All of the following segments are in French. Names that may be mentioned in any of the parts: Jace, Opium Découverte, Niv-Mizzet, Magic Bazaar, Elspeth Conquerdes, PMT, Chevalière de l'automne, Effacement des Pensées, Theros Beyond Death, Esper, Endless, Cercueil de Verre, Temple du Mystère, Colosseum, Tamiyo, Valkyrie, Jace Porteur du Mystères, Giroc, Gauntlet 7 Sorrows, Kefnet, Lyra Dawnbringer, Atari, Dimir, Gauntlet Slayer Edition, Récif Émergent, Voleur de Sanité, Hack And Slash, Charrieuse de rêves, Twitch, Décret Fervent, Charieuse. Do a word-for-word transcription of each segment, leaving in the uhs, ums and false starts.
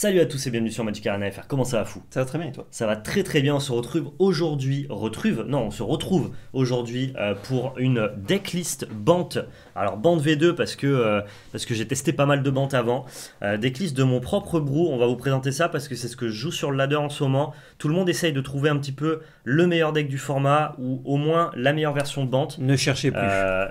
Salut à tous et bienvenue sur Magic Arena F R, comment ça va fou? Ça va très bien et toi? Ça va très très bien, on se retrouve aujourd'hui, retrouve, non on se retrouve aujourd'hui euh, pour une decklist BANT, alors BANT V deux parce que, euh, parce que j'ai testé pas mal de BANT avant, euh, decklist de mon propre brew, on va vous présenter ça parce que c'est ce que je joue sur le ladder en ce moment, tout le monde essaye de trouver un petit peu le meilleur deck du format ou au moins la meilleure version de BANT. Ne cherchez plus. Euh,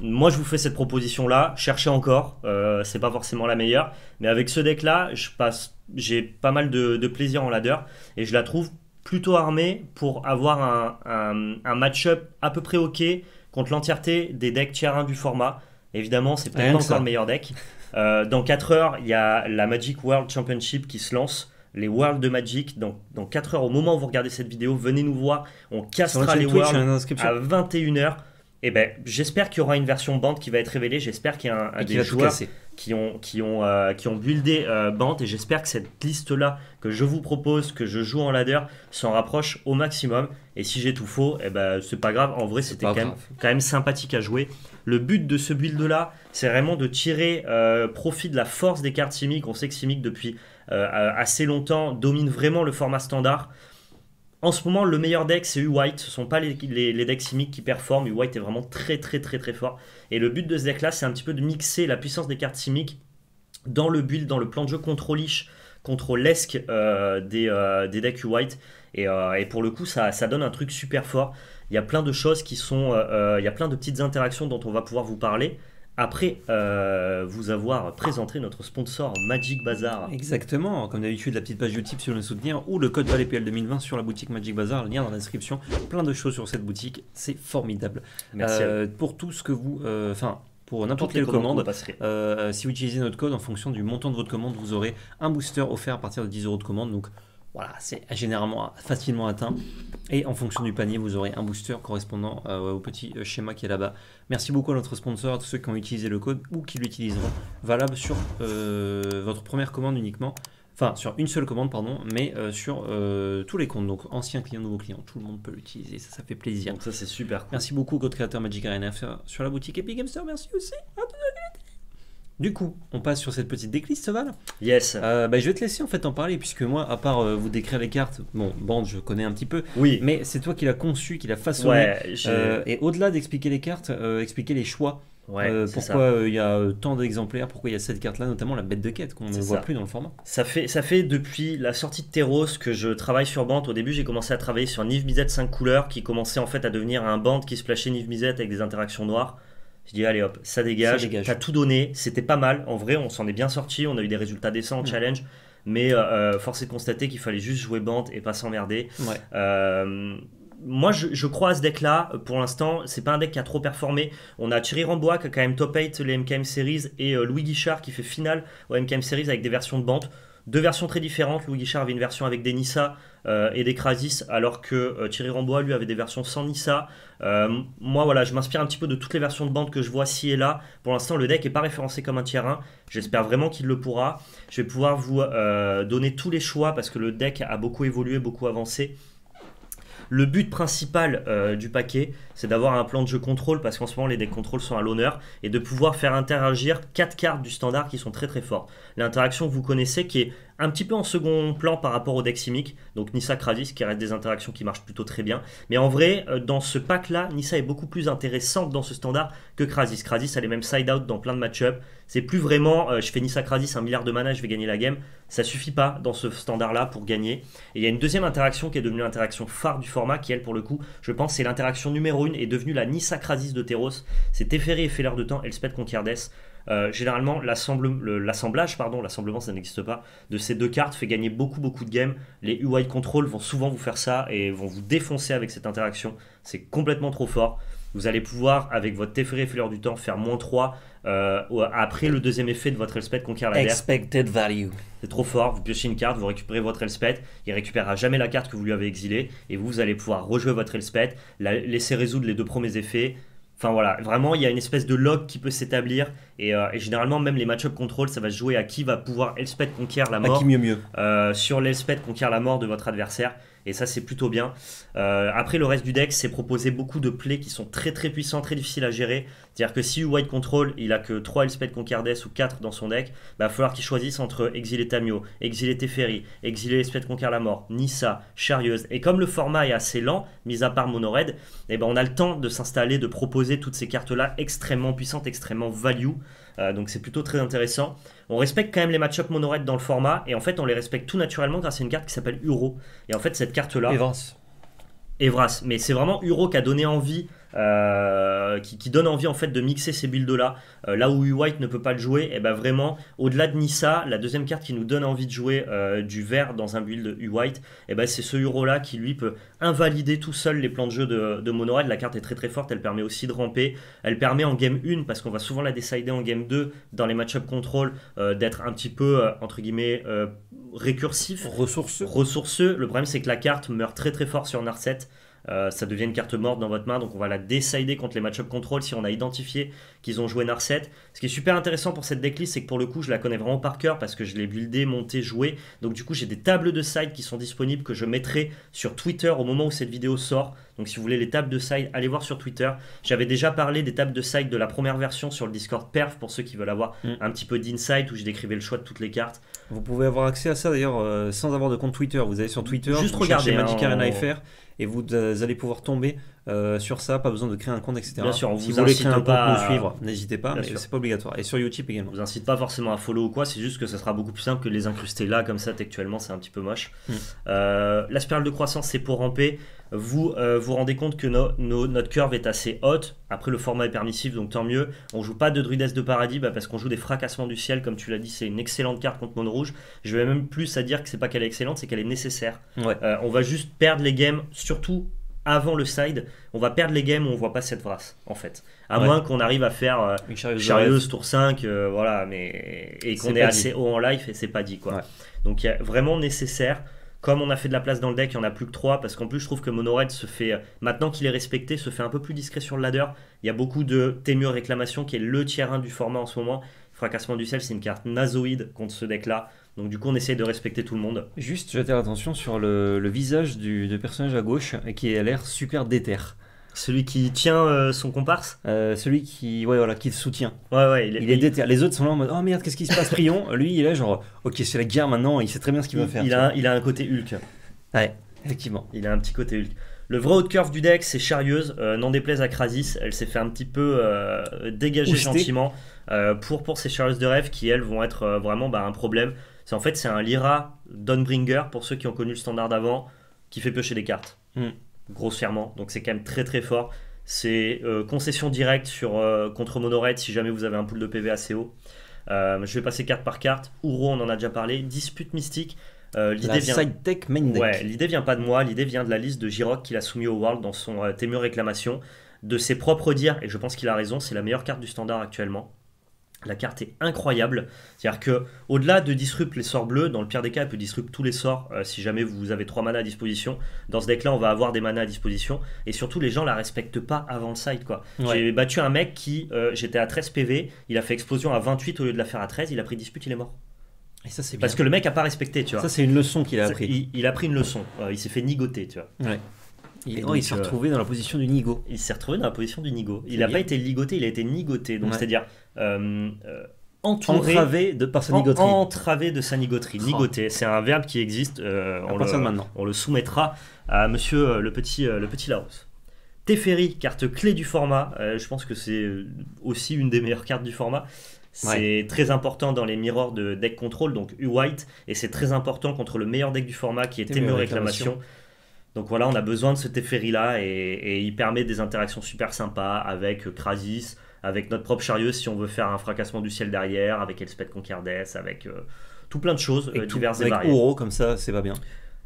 Moi je vous fais cette proposition là, cherchez encore, euh, c'est pas forcément la meilleure, mais avec ce deck là, je passe, j'ai pas mal de, de plaisir en ladder et je la trouve plutôt armée pour avoir un, un, un match-up à peu près ok contre l'entièreté des decks tier un du format. Évidemment c'est peut-être pas encore le meilleur deck. Euh, dans quatre heures il y a la Magic World Championship qui se lance. Les Worlds de Magic, dans, dans quatre heures au moment où vous regardez cette vidéo, venez nous voir, on cassera les Worlds à vingt et une heures. Eh ben, j'espère qu'il y aura une version BANT qui va être révélée. J'espère qu'il y a un, un des joueurs qui ont, qui, ont, euh, qui ont buildé euh, BANT. Et j'espère que cette liste-là que je vous propose, que je joue en ladder, s'en rapproche au maximum. Et si j'ai tout faux, eh ben, c'est pas grave. En vrai, c'était quand même, quand même sympathique à jouer. Le but de ce build-là, c'est vraiment de tirer euh, profit de la force des cartes Simic. On sait que Simic, depuis euh, assez longtemps, domine vraiment le format standard. En ce moment, le meilleur deck, c'est U-White. Ce ne sont pas les, les, les decks Simic qui performent. U-White est vraiment très, très, très, très fort. Et le but de ce deck-là, c'est un petit peu de mixer la puissance des cartes Simic dans le build, dans le plan de jeu contrôle-ish, contrôlesque euh, des, euh, des decks U-White. Et, euh, et pour le coup, ça, ça donne un truc super fort. Il y a plein de choses qui sont... Euh, il y a plein de petites interactions dont on va pouvoir vous parler après euh, vous avoir présenté notre sponsor Magic Bazaar. Exactement, comme d'habitude, la petite page YouTube si vous voulez nous soutenir, ou le code VALETPL deux mille vingt sur la boutique Magic Bazaar, lien dans la description, plein de choses sur cette boutique, c'est formidable. Merci euh, pour tout ce que vous... Enfin... Euh, pour n'importe quelle commande, vous euh, si vous utilisez notre code, en fonction du montant de votre commande, vous aurez un booster offert à partir de dix euros de commande, donc voilà, c'est généralement facilement atteint. Et en fonction du panier, vous aurez un booster correspondant euh, au petit schéma qui est là-bas. Merci beaucoup à notre sponsor, à tous ceux qui ont utilisé le code ou qui l'utiliseront. Valable sur euh, votre première commande uniquement. Enfin, sur une seule commande, pardon, mais euh, sur euh, tous les comptes. Donc, anciens clients, nouveaux clients, tout le monde peut l'utiliser. Ça, ça fait plaisir. Donc, ça, c'est super cool. Merci beaucoup, code créateur Magic Arena sur la boutique Epic Game Store. Merci aussi. Du coup, on passe sur cette petite decklist, Val. Yes. Euh, bah, je vais te laisser en fait en parler, puisque moi, à part euh, vous décrire les cartes, bon, Band, je connais un petit peu. Oui. Mais c'est toi qui l'as conçu, qui l'as façonné. Ouais, euh, et au-delà d'expliquer les cartes, euh, expliquer les choix. Ouais, euh, pourquoi il euh, y a tant d'exemplaires, pourquoi il y a cette carte là, notamment la Bête de Quête qu'on ne voit ça. Plus dans le format. Ça fait, ça fait depuis la sortie de Theros que je travaille sur BANT. Au début j'ai commencé à travailler sur Niv-Mizzet cinq couleurs qui commençait en fait à devenir un BANT qui splashait Niv-Mizzet avec des interactions noires. Je dis allez hop, ça dégage, ça dégage. T'as tout donné, c'était pas mal, en vrai on s'en est bien sorti, on a eu des résultats décents en mmh. challenge. Mais euh, force est de constater qu'il fallait juste jouer BANT et pas s'emmerder. Ouais. Euh, Moi, je, je crois à ce deck-là. Pour l'instant, c'est pas un deck qui a trop performé. On a Thierry Rambouac qui a quand même top huit les M K M Series et euh, Louis Guichard qui fait finale aux M K M Series avec des versions de BANT. Deux versions très différentes. Louis Guichard avait une version avec des Nissa euh, et des Krasis, alors que euh, Thierry Rambouac, lui, avait des versions sans Nissa. Euh, moi, voilà, je m'inspire un petit peu de toutes les versions de BANT que je vois ci et là. Pour l'instant, le deck n'est pas référencé comme un tier un. J'espère vraiment qu'il le pourra. Je vais pouvoir vous euh, donner tous les choix parce que le deck a beaucoup évolué, beaucoup avancé. Le but principal euh, du paquet, c'est d'avoir un plan de jeu contrôle, parce qu'en ce moment les decks contrôle sont à l'honneur, et de pouvoir faire interagir quatre cartes du standard qui sont très très fortes. L'interaction que vous connaissez qui est un petit peu en second plan par rapport au deck Simic, donc Nissa, Krasis, qui reste des interactions qui marchent plutôt très bien. Mais en vrai, dans ce pack-là, Nissa est beaucoup plus intéressante dans ce standard que Krasis. Krasis a les mêmes side-out dans plein de match-up. C'est plus vraiment, euh, je fais Nissa, Krasis, un milliard de mana, je vais gagner la game. Ça suffit pas dans ce standard-là pour gagner. Et il y a une deuxième interaction qui est devenue l'interaction phare du format, qui elle, pour le coup, je pense, c'est l'interaction numéro une, est devenue la Nissa, Krasis de Theros. C'est Teferi et Voleur de Temps, Elspeth Conquerdes. Euh, généralement l'assemblage, pardon, l'assemblement ça n'existe pas, de ces deux cartes fait gagner beaucoup beaucoup de games. Les U-White Control vont souvent vous faire ça et vont vous défoncer avec cette interaction, c'est complètement trop fort. Vous allez pouvoir avec votre Teferi et Voleur du Temps faire moins trois euh, après le deuxième effet de votre Elspeth conquiert la Expected Value. C'est trop fort, vous piochez une carte, vous récupérez votre Elspeth, il ne récupérera jamais la carte que vous lui avez exilée et vous, vous allez pouvoir rejouer votre Elspeth, la laisser résoudre les deux premiers effets. Enfin voilà, vraiment il y a une espèce de log qui peut s'établir et, euh, et généralement même les match-up contrôle ça va se jouer à qui va pouvoir Elspeth conquérir la mort, à qui mieux mieux. Euh, sur l'Elspeth conquiert la mort de votre adversaire et ça c'est plutôt bien. Euh, après le reste du deck c'est proposer beaucoup de plays qui sont très très puissants, très difficiles à gérer. C'est à dire que si U-White contrôle, il a que trois Elspeth Conquerdes ou quatre dans son deck, bah, il va falloir qu'il choisisse entre exiler Tamiyo, exiler Teferi, exiler Elspeth Conquerdes la Mort, Nissa, Charieuse, et comme le format est assez lent, mis à part Monored, eh ben, on a le temps de s'installer, de proposer toutes ces cartes là extrêmement puissantes, extrêmement value. Euh, donc c'est plutôt très intéressant. On respecte quand même les match-up monored dans le format, et en fait on les respecte tout naturellement grâce à une carte qui s'appelle Uro. Et en fait cette carte là, Evras, Evras, mais c'est vraiment Uro qui a donné envie, euh, qui, qui donne envie en fait de mixer ces builds là. euh, Là où U-White ne peut pas le jouer, et ben bah vraiment au-delà de Nissa, la deuxième carte qui nous donne envie de jouer euh, du vert dans un build U-White, et ben bah c'est ce Uro là qui lui peut invalider tout seul les plans de jeu de, de Monored. La carte est très très forte, elle permet aussi de ramper, elle permet en game un, parce qu'on va souvent la décider en game deux dans les match-up contrôle, euh, d'être un petit peu euh, entre guillemets euh, récursif, ressourceux. ressourceux. Le problème c'est que la carte meurt très très fort sur Narset. Euh, ça devient une carte morte dans votre main, donc on va la décider contre les match-up control si on a identifié qu'ils ont joué Narset. Ce qui est super intéressant pour cette decklist, c'est que pour le coup je la connais vraiment par cœur parce que je l'ai buildée, montée, jouée. Donc du coup j'ai des tables de side qui sont disponibles, que je mettrai sur Twitter au moment où cette vidéo sort. Donc si vous voulez les tables de side, allez voir sur Twitter. J'avais déjà parlé des tables de side de la première version sur le Discord Perf pour ceux qui veulent avoir mmh. un petit peu d'insight, où je décrivais le choix de toutes les cartes. Vous pouvez avoir accès à ça d'ailleurs euh, sans avoir de compte Twitter. Vous allez sur Twitter, juste regardez Magic Arena F R et vous euh, allez pouvoir tomber euh, sur ça, pas besoin de créer un compte, et cetera. Bien sûr, on si vous, vous voulez créer un compte à... nous suivre, n'hésitez pas, bien mais c'est pas obligatoire. Et sur YouTube également. On vous incite pas forcément à follow ou quoi, c'est juste que ça sera beaucoup plus simple que les incruster là, comme ça, textuellement, c'est un petit peu moche. Mmh. Euh, la spirale de croissance, c'est pour ramper. Vous euh, vous rendez compte que no, no, notre curve est assez haute. Après le format est permissif, donc tant mieux. On joue pas de druidesse de paradis, bah, parce qu'on joue des fracassements du ciel, comme tu l'as dit, c'est une excellente carte contre Mono Rouge. Je vais même plus à dire que c'est pas qu'elle est excellente, c'est qu'elle est nécessaire. Ouais. Euh, on va juste perdre les games, surtout avant le side, on va perdre les games où on voit pas cette brasse en fait. À ouais. moins qu'on arrive à faire euh, une charieuse tour cinq, euh, voilà, mais et qu'on est, qu est assez haut en life, et c'est pas dit quoi. Ouais. Donc vraiment nécessaire. Comme on a fait de la place dans le deck, il n'y en a plus que trois, parce qu'en plus je trouve que Monored se fait, maintenant qu'il est respecté, se fait un peu plus discret sur le ladder. Il y a beaucoup de Temur Réclamation qui est le tiers un du format en ce moment. Fracassement du ciel, c'est une carte nazoïde contre ce deck-là. Donc du coup on essaye de respecter tout le monde. Juste j'attire l'attention sur le, le visage du, du personnage à gauche qui a l'air super déter. Celui qui tient euh, son comparse, euh, celui qui, ouais, voilà, qui le soutient. Ouais, ouais, il est, il est déter. Les autres sont là en mode oh merde, qu'est-ce qui se passe, Prion. Lui, il est genre ok, c'est la guerre maintenant, il sait très bien ce qu'il va faire. Il a, un, il a un côté Hulk. Ouais, effectivement. Il a un petit côté Hulk. Le vrai haut de curve du deck, c'est Charieuse. Euh, N'en déplaise à Krasis, elle s'est fait un petit peu euh, dégager Ousté. gentiment euh, pour, pour ces Charieuses de rêve qui, elles, vont être euh, vraiment bah, un problème. En fait, c'est un Lyra Dawnbringer pour ceux qui ont connu le standard d'avant qui fait piocher des cartes. Mm. Grossièrement, donc c'est quand même très très fort. C'est euh, concession directe sur, euh, contre Monored si jamais vous avez un pool de P V assez haut. Euh, je vais passer carte par carte. Uro, on en a déjà parlé. Dispute mystique. Euh, l'idée vient... side deck, main deck. Ouais, l'idée vient pas de moi, l'idée vient de la liste de Giroc qu'il a soumis au World dans son euh, Temur Réclamation. De ses propres dires, et je pense qu'il a raison, c'est la meilleure carte du standard actuellement. La carte est incroyable, c'est-à-dire que au-delà de disrupt les sorts bleus, dans le pire des cas, elle peut disrupt tous les sorts euh, si jamais vous avez trois manas à disposition. Dans ce deck-là, on va avoir des manas à disposition, et surtout les gens la respectent pas avant le side, quoi. Ouais. J'ai battu un mec qui, euh, j'étais à treize P V, il a fait explosion à vingt-huit au lieu de la faire à treize, il a pris dispute, il est mort. Et ça, c'est parce que le mec a pas respecté, tu vois. Ça, c'est une leçon qu'il a appris. Il, il a pris une leçon, euh, il s'est fait nigoter, tu vois. Ouais. Il, donc, il s'est retrouvé dans la position du nigo. Il s'est retrouvé dans la position du nigo. Il n'a pas été ligoté, il a été nigoté. Donc ouais. c'est-à-dire euh, euh, entravé de par sa nigoterie. En, entravé de sa nigoterie. Oh. Nigoté, c'est un verbe qui existe. Euh, on, le, maintenant. on le soumettra à Monsieur euh, le petit euh, le petit Larousse. Teferi, carte clé du format. Euh, je pense que c'est aussi une des meilleures cartes du format. C'est ouais. très important dans les mirrors de deck control, donc U-White, et c'est très important contre le meilleur deck du format qui est Temur Réclamation. Donc voilà, on a besoin de ce Teferi là, et, et il permet des interactions super sympas avec Krasis, avec notre propre Charieuse si on veut faire un fracassement du ciel derrière, avec Elspeth Conquerdes, avec euh, tout plein de choses euh, diverses et variées. Avec Uro comme ça, c'est pas bien.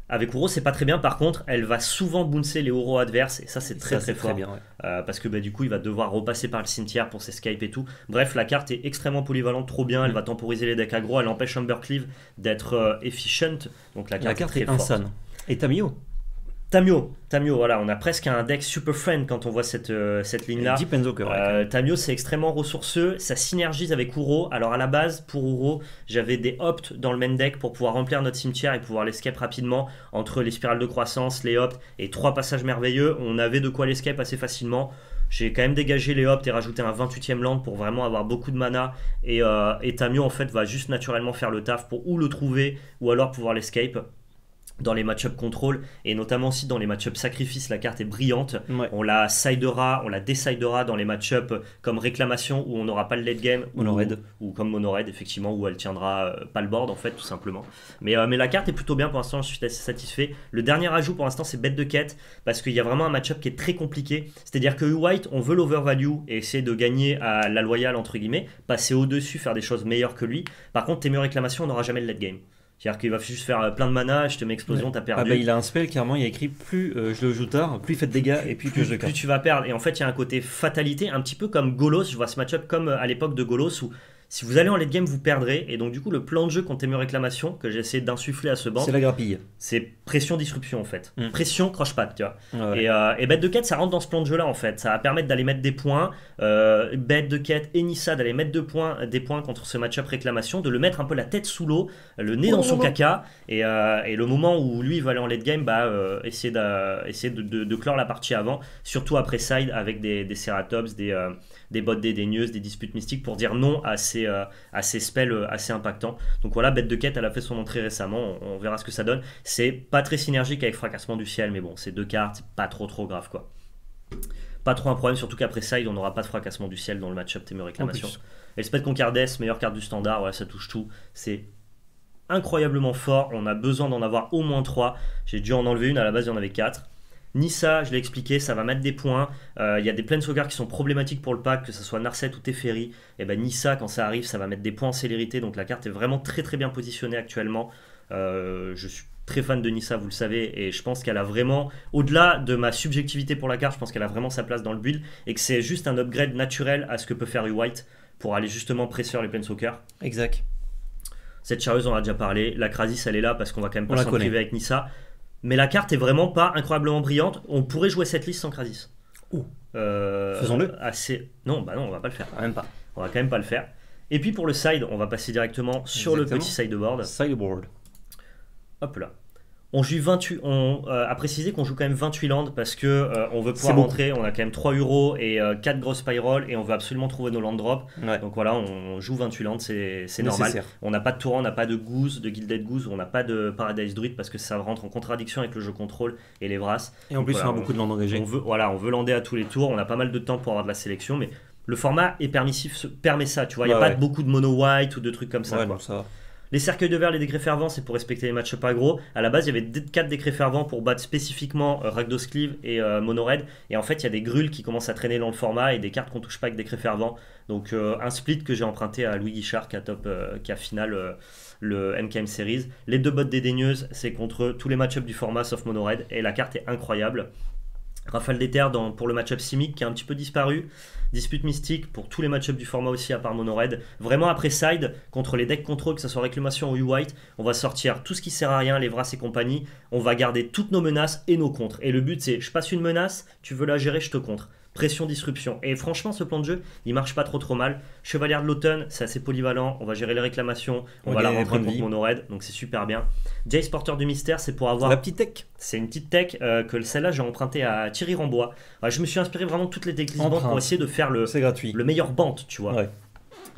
Avec Uro, c'est pas très bien. Par contre, elle va souvent bouncer les Uro adverses, et ça c'est très ça, très fort. Très bien, ouais. euh, parce que bah, du coup, il va devoir repasser par le cimetière pour ses Skype et tout. Bref, la carte est extrêmement polyvalente, trop bien. Elle mm. va temporiser les decks aggro, elle empêche Humbercleave d'être euh, efficient. Donc la carte, la carte est, est insane. Et Tamiyo Tamiyo, Tamiyo, voilà, on a presque un deck super friend quand on voit cette, euh, cette ligne-là. Euh, Tamiyo, c'est extrêmement ressourceux, ça synergise avec Uro. Alors à la base, pour Uro, j'avais des opts dans le main deck pour pouvoir remplir notre cimetière et pouvoir l'escape rapidement entre les spirales de croissance, les opts et trois passages merveilleux. On avait de quoi l'escape assez facilement. J'ai quand même dégagé les opts et rajouté un vingt-huitième land pour vraiment avoir beaucoup de mana. Et, euh, et Tamiyo, en fait, va juste naturellement faire le taf pour ou le trouver ou alors pouvoir l'escape. Dans les match-up contrôle et notamment aussi dans les match-up sacrifice, la carte est brillante. Ouais. On la sidera, on la décidera dans les match-up comme réclamation où on n'aura pas le late game, Monored, ou, ou comme Monored, effectivement, où elle tiendra euh, pas le board en fait, tout simplement. Mais, euh, mais la carte est plutôt bien pour l'instant, je suis assez satisfait. Le dernier ajout pour l'instant, c'est Bête de Quête parce qu'il y a vraiment un match-up qui est très compliqué. C'est-à-dire que U-White, on veut l'overvalue et essayer de gagner à la loyale, entre guillemets, passer au-dessus, faire des choses meilleures que lui. Par contre, Temur Réclamation, on n'aura jamais le late game. C'est-à-dire qu'il va juste faire plein de mana, je te mets explosion, ouais. T'as perdu. Ah bah il a un spell, clairement, il a écrit plus euh, je le joue tard, plus il fait de dégâts et plus, plus, plus je le Plus tu vas perdre. Et en fait, il y a un côté fatalité, un petit peu comme Golos. Je vois ce match-up comme à l'époque de Golos où si vous allez en late game, vous perdrez. Et donc, du coup, le plan de jeu contre Temur Réclamation que j'ai essayé d'insuffler à ce banc. C'est la grappille. C'est pression-disruption en fait. Mm. Pression, croche-patte, tu vois. Ah ouais. Et, euh, et Bête de Quête, ça rentre dans ce plan de jeu là en fait. Ça va permettre d'aller mettre des points. Euh, Bête de Quête et Nissa d'aller mettre deux points, des points contre ce match-up réclamation, de le mettre un peu la tête sous l'eau, le nez oh, dans son moment. caca. Et, euh, et le moment où lui il va aller en late game, bah, euh, essayer, essayer de, de, de clore la partie avant. Surtout après side avec des, des Ceratops, des, euh, des bottes dédaigneuses, des disputes mystiques pour dire non à ces. à ces spells assez impactants. Donc voilà, Bête de Quête, elle a fait son entrée récemment, on, on verra ce que ça donne. C'est pas très synergique avec Fracassement du Ciel, mais bon, c'est deux cartes, pas trop trop grave quoi. Pas trop un problème, surtout qu'après ça, on n'aura pas de Fracassement du Ciel dans le match-up Temur Réclamation. Elspeth Conquerdes, meilleure carte du standard, voilà, ça touche tout. C'est incroyablement fort, on a besoin d'en avoir au moins trois. J'ai dû en enlever une, à la base il y en avait quatre. Nissa, je l'ai expliqué, ça va mettre des points. Il euh, y a des planeswalkers qui sont problématiques pour le pack, que ce soit Narset ou Teferi. Et ben Nissa, quand ça arrive, ça va mettre des points en célérité. Donc la carte est vraiment très très bien positionnée actuellement. Euh, je suis très fan de Nissa, vous le savez, et je pense qu'elle a vraiment, au-delà de ma subjectivité pour la carte, je pense qu'elle a vraiment sa place dans le build et que c'est juste un upgrade naturel à ce que peut faire U-White pour aller justement presser les planeswalkers. Exact. Cette Charieuse, on en a déjà parlé. La Krasis, elle est là parce qu'on va quand même pas s'en priver avec Nissa. Mais la carte est vraiment pas incroyablement brillante. On pourrait jouer cette liste sans Krasis. Euh, Faisons-le. Assez... Non, bah non, on va pas le faire. Ah, même pas. On va quand même pas le faire. Et puis pour le side, on va passer directement sur Exactement. le petit sideboard. Sideboard. Hop là. On joue vingt-huit. On euh, a précisé qu'on joue quand même vingt-huit landes parce que euh, on veut pouvoir rentrer. On a quand même trois euros et euh, quatre grosses spirales et on veut absolument trouver nos land drops. Ouais. Donc voilà, on joue vingt-huit landes, c'est normal. On n'a pas de Tourant, on n'a pas de Goose, de Gilded Goose, on n'a pas de Paradise Druid parce que ça rentre en contradiction avec le jeu contrôle et les Vras. Et en Donc, plus, voilà, on a beaucoup de landes engagées. On veut, voilà, on veut lander à tous les tours. On a pas mal de temps pour avoir de la sélection, mais le format est permissif, permet ça. Tu vois, il bah n'y a ouais. pas de, beaucoup de mono white ou de trucs comme ça. Ouais, quoi. Bon, ça va. Les cercueils de verre, les décrets fervents, c'est pour respecter les matchs pas gros. À la base, il y avait quatre décrets fervents pour battre spécifiquement euh, Rakdos Cleave et euh, Monored. Et en fait, il y a des grules qui commencent à traîner dans le format et des cartes qu'on touche pas avec décrets fervents. Donc, euh, un split que j'ai emprunté à Louis Guichard qui a, top, euh, qui a final euh, le M K M Series. Les deux bottes dédaigneuses, c'est contre tous les match-ups du format sauf Monored. Et la carte est incroyable. Rafale des terres dans, pour le match-up Simic qui a un petit peu disparu. Dispute mystique pour tous les match-ups du format aussi à part Monored. Vraiment après side, contre les decks contrôle, que ce soit Réclamation ou U-White, on va sortir tout ce qui sert à rien, les Vras et compagnie. On va garder toutes nos menaces et nos contres. Et le but c'est, je passe une menace, tu veux la gérer, je te contre. Pression, disruption. Et franchement, ce plan de jeu, il marche pas trop trop mal. Chevalier de l'automne, c'est assez polyvalent. On va gérer les réclamations, on, on va la rentrer contre Monored, donc c'est super bien. Jace Porteur du Mystères, c'est pour avoir. La petite tech. C'est une petite tech euh, que celle-là, j'ai emprunté à Thierry Rambouac. Alors, je me suis inspiré vraiment de toutes les techniques BANT pour essayer de faire le, le meilleur BANT, tu vois. Ouais.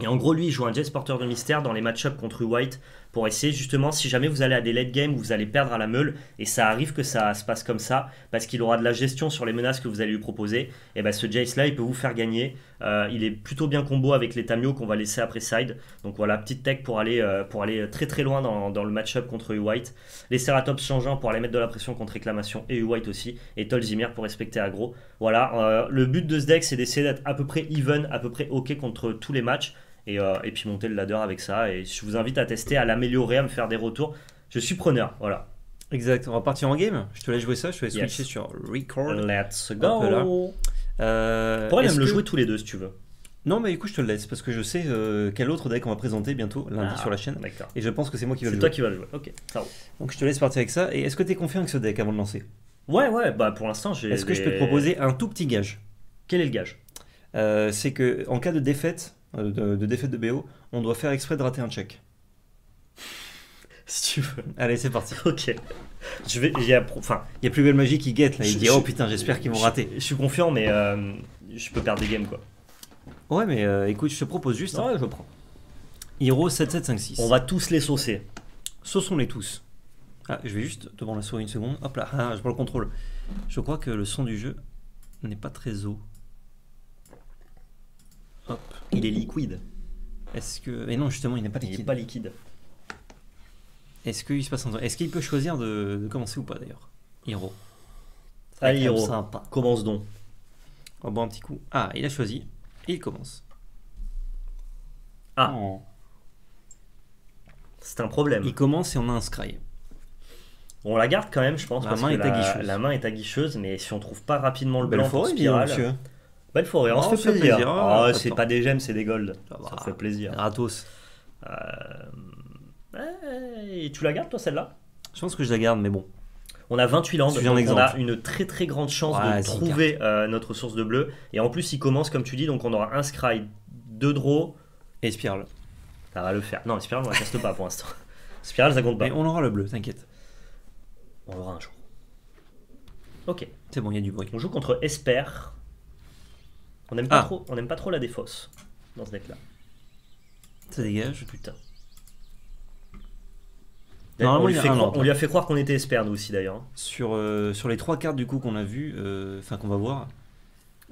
Et en gros, lui, il joue un Jace Porteur de Mystère dans les match-ups contre U-White pour essayer justement, si jamais vous allez à des late games, vous allez perdre à la meule, et ça arrive que ça se passe comme ça, parce qu'il aura de la gestion sur les menaces que vous allez lui proposer, et bien ce Jace-là, il peut vous faire gagner. Euh, il est plutôt bien combo avec les Tamiyo qu'on va laisser après side. Donc voilà, petite tech pour aller, euh, pour aller très très loin dans, dans le match-up contre U-White. Les Ceratops changeants pour aller mettre de la pression contre Réclamation et U-White aussi, et Tolzimir pour respecter aggro. Voilà, euh, le but de ce deck, c'est d'essayer d'être à peu près even, à peu près ok contre tous les matchs. Et, euh, et puis monter le ladder avec ça, et je vous invite à tester, à l'améliorer, à me faire des retours, je suis preneur, voilà. Exact, on va partir en game, je te laisse jouer ça, je te laisse switcher yes. sur record. Let's go. euh, Pourquoi même que... le jouer tous les deux si tu veux. Non mais écoute, je te le laisse parce que je sais euh, quel autre deck on va présenter bientôt lundi ah, sur la chaîne, et je pense que c'est moi qui va le jouer. C'est toi qui va le jouer, ok, ça va. Donc je te laisse partir avec ça, et est-ce que tu es confiant avec ce deck avant de lancer? Ouais, ouais, bah pour l'instant j'ai... Est-ce des... que je peux te proposer un tout petit gage? Quel est le gage? euh, C'est que en cas de défaite, de, de défaite de B O, on doit faire exprès de rater un check. Si tu veux. Allez, c'est parti. Ok. Je vais, il y a, enfin, il y a Plus Belle Magie qui guette là. Il je, dit je, oh putain, j'espère qu'ils vont je, rater. Je suis confiant, mais euh, je peux perdre des games quoi. Ouais, mais euh, écoute, je te propose juste. Ouais, hein, je prends. Hero sept sept cinq six. On va tous les saucer. Sauçons-les tous. Ah, je vais juste devant la souris une seconde. Hop là, ah, je prends le contrôle. Je crois que le son du jeu n'est pas très haut. Hop, il est liquide. Est-ce que. Et non, justement, il n'est pas liquide. Il n'est pas liquide. Est-ce qu'il se passe un... Est-ce qu'il peut choisir de... de commencer ou pas d'ailleurs? Hero. Allez, Hero. Sympa. Commence donc. Oh, bon, un petit coup. Ah, il a choisi. Et il commence. Ah. Oh. C'est un problème. Il commence et on a un scry. On la garde quand même, je pense. La, parce main, que est la... la main est aguicheuse, mais si on trouve pas rapidement le blanc pour Spirale. Belle forêt, on non, se fait plaisir. plaisir. Oh, oh, c'est pas des gemmes, c'est des golds. Ça, ça fait plaisir. Gratos. Euh... Et tu la gardes toi celle-là? Je pense que je la garde, mais bon. On a vingt-huit landes, donc on a une très très grande chance ouais, de trouver euh, notre source de bleu. Et en plus, il commence comme tu dis, donc on aura un scry, deux draws et Spirale. Ça va le faire. Non, Spirale, on la casse pas pour l'instant. Spirale, ça compte pas. Mais on aura le bleu, t'inquiète. On l'aura un jour. Ok. C'est bon, il y a du bruit. On joue contre Esper. On n'aime pas, ah. pas trop la défausse dans ce deck-là. Ça dégage, putain. On lui, fait croire, on lui a fait croire qu'on était Esper nous aussi d'ailleurs. Sur, euh, sur les trois cartes du coup qu'on a vu, enfin euh, qu'on va voir,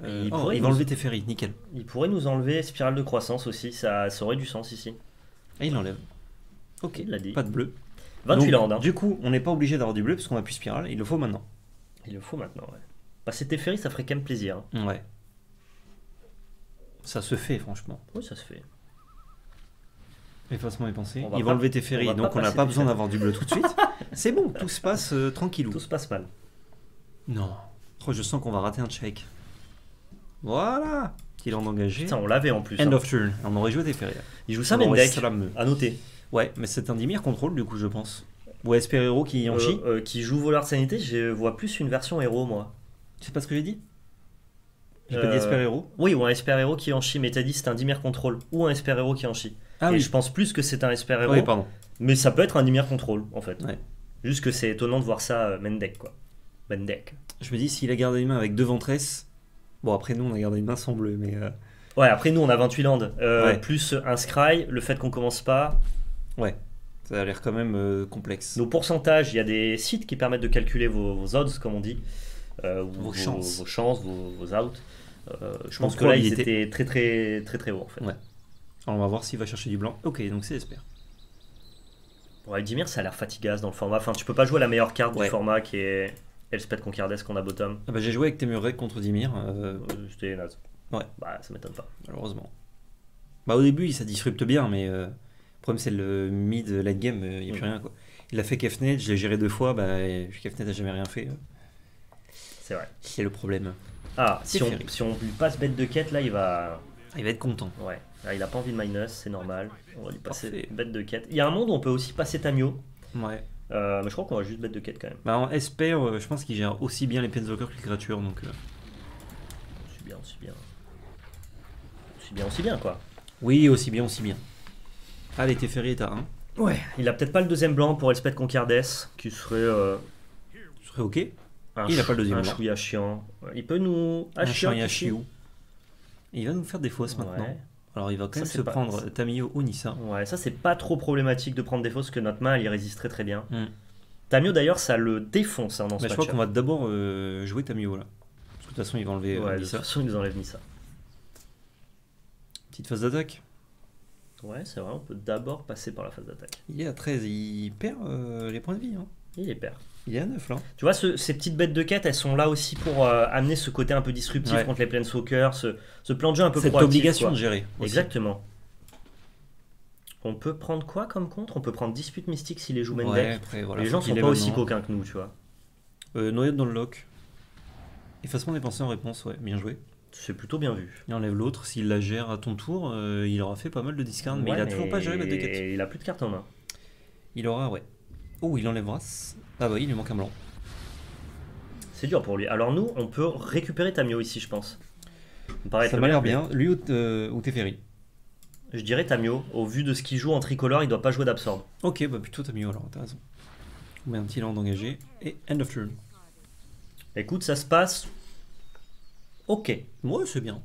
euh, il, oh, pourrait il va nous... enlever Teferi, nickel. Il pourrait nous enlever Spirale de Croissance aussi, ça, ça aurait du sens ici. Et il l'enlève. Ok, il l'a dit. Pas de bleu. vingt-huit landes. Hein. Du coup, on n'est pas obligé d'avoir du bleu parce qu'on n'a plus Spirale, il le faut maintenant. Il le faut maintenant, ouais. Passer bah, Teferi, ça ferait quand même plaisir. Hein. Ouais. Ça se fait franchement. Oui, ça se fait. Effacement des Pensées, ils vont enlever Teferi, donc on n'a pas besoin d'avoir du bleu tout de suite. C'est bon, tout se passe euh, tranquillou. Tout se passe mal. Non. Oh, je sens qu'on va rater un check. Voilà. Qu'il en engagé. Putain, on l'avait en plus. End hein. of turn. On aurait joué Teferi. Il joue ça même deck. Slam. À noter. Ouais, mais c'est un Dimir contrôle du coup, je pense. Ou Esper Hero qui en euh, chie. Euh, qui joue Voleur de Sanité, je vois plus une version héros moi. Tu sais pas ce que j'ai dit? J'ai euh... pas dit Esper Hero. Oui, ou un Esper Hero qui en chie, mais t'as dit c'est un Dimir contrôle. Ou un Esper Hero qui en chie. Ah et oui. Je pense plus que c'est un Esper Hero, oui, pardon. Mais ça peut être un Dimir Control en fait. Ouais. Juste que c'est étonnant de voir ça euh, Mendek quoi. Mendek. Je me dis s'il a gardé une main avec deux ventresses. Bon après nous on a gardé une main sans bleu mais. Euh... Ouais après nous on a vingt-huit landes euh, ouais. Plus un scry, le fait qu'on commence pas. Ouais. Ça a l'air quand même euh, complexe. Nos pourcentages, il y a des sites qui permettent de calculer vos, vos odds comme on dit, euh, vos, vos chances, vos, vos chances, vos, vos outs. Euh, je pense que là ils étaient très très très très haut en fait. Ouais. On va voir s'il va chercher du blanc. Ok, donc c'est Esper. Ouais, Dimir, ça a l'air fatigasse dans le format. Enfin, tu peux pas jouer à la meilleure carte ouais. du format qui est Elspeth Conquerdes qu'on a bottom. Ah bah, j'ai joué avec Temur contre Dimir. Euh... C'était naze. Ouais. Bah, ça m'étonne pas. Malheureusement. Bah, au début, ça disrupte bien, mais euh, le problème, c'est le mid-late game, il n'y a plus rien quoi. Il a fait Kefnet, je l'ai géré deux fois, bah, et Kefnet n'a jamais rien fait. C'est vrai. C'est le problème. Ah, si on, si on lui passe Bête de Quête, là, il va. Il va être content. Ouais. Là, il a pas envie de minus, c'est normal. On va lui passer Parfait. Bête de Quête. Il y a un monde où on peut aussi passer Tamiyo. Ouais. Euh, mais je crois qu'on va juste Bête de Quête quand même. Bah, en Esper, euh, je pense qu'il gère aussi bien les Planeswalkers que les créatures. Donc. Euh... Aussi bien, aussi bien. Aussi bien, aussi bien quoi. Oui, aussi bien, aussi bien. Allez, Teferi est à un. Ouais. Il a peut-être pas le deuxième blanc pour Elspeth Conquerdes, qui serait. Euh... serait ok. Un il a pas le deuxième un blanc. Un chiant. Il peut nous. Un chiant et un chiou. Il va nous faire des fausses ouais. maintenant. Alors il va quand même ça, se pas... prendre Tamiyo ou Nissa. Ouais, ça c'est pas trop problématique de prendre des fausses, parce que notre main elle y résisterait très bien. Mm. Tamiyo d'ailleurs ça le défonce hein, dans bah, ce match. Je crois qu'on va d'abord euh, jouer Tamiyo là. Parce que de toute façon il va enlever ouais, Nissa. De toute façon il nous enlève Nissa. Petite phase d'attaque. Ouais, c'est vrai, on peut d'abord passer par la phase d'attaque. Il est à treize, il perd euh, les points de vie. Hein. Il les perd. Il est à neuf là. Tu vois, ce, ces petites bêtes de quête, elles sont là aussi pour euh, amener ce côté un peu disruptif ouais. contre les Planeswalkers, ce, ce plan de jeu un peu proactif. Cette obligation quoi. De gérer. Aussi. Exactement. On peut prendre quoi comme contre? On peut prendre Dispute Mystique si les joue Mendek. Ouais, après, voilà, les gens sont pas aussi coquins que nous, tu vois. Euh, Noyade dans le lock. Effacement des pensées en réponse, ouais, bien joué. C'est plutôt bien vu. Il enlève l'autre, s'il la gère à ton tour, euh, il aura fait pas mal de discard, ouais, mais il mais a toujours pas géré bête de quête. Et il a plus de cartes en main. Il aura, ouais. Oh, il enlèvera. Ah bah oui, il lui manque un blanc. C'est dur pour lui. Alors nous, on peut récupérer Tamiyo ici, je pense. Ça m'a l'air bien. Lui ou, euh, ou Teferi? Je dirais Tamiyo. Au vu de ce qu'il joue en tricolore, il doit pas jouer d'absorbe. Ok, bah plutôt Tamiyo alors, t'as raison. Combien de temps d'engager? Et end of turn. Écoute, ça se passe... Ok. Ouais, c'est bien.